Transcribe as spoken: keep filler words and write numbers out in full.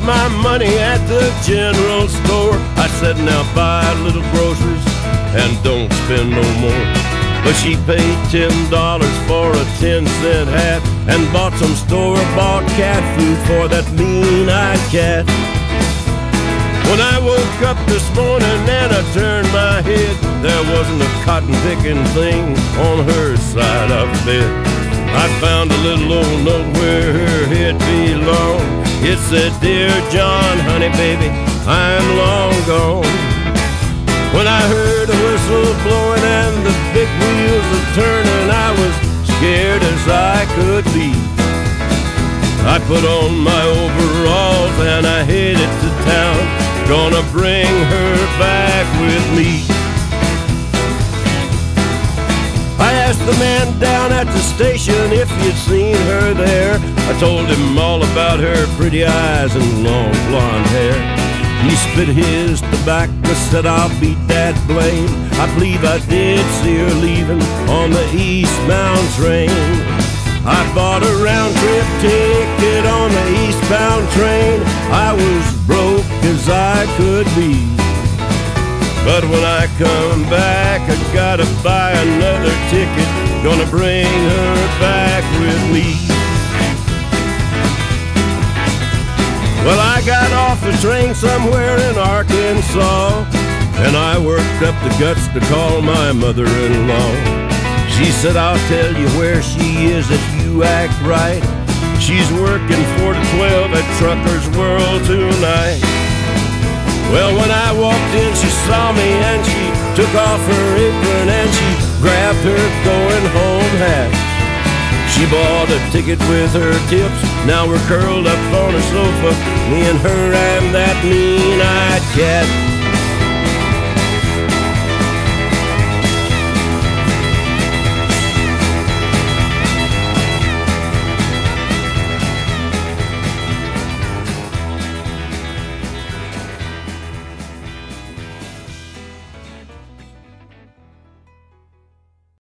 left my money at the general store. I said, now buy little groceries and don't spend no more. But she paid ten dollars for a ten cent hat and bought some store-bought cat food for that mean-eyed cat. When I woke up this morning and I turned my head, there wasn't a cotton-picking thing on her side of the bed. I found a little old note where her head belonged. It said, dear John, honey, baby, I'm long gone. When I heard a whistle blowing and the big wheels a turning, I was scared as I could be. I put on my overalls and I headed to town, gonna bring her back with me. The man down at the station if you'd seen her there. I told him all about her pretty eyes and long blonde hair. He spit his tobacco, said I'll beat that blame. I believe I did see her leaving on the eastbound train. I bought a round trip ticket on the eastbound train. I was broke as I could be, but when I come back I gotta buy another ticket, gonna bring her back with me. Well, I got off the train somewhere in Arkansas, and I worked up the guts to call my mother-in-law. She said, I'll tell you where she is if you act right. She's working four to twelve at Trucker's World tonight. Well, when I walked in, she saw me and she took off her apron and she grabbed her going home hat. She bought a ticket with her tips. Now we're curled up on a sofa, me and her and that mean-eyed cat.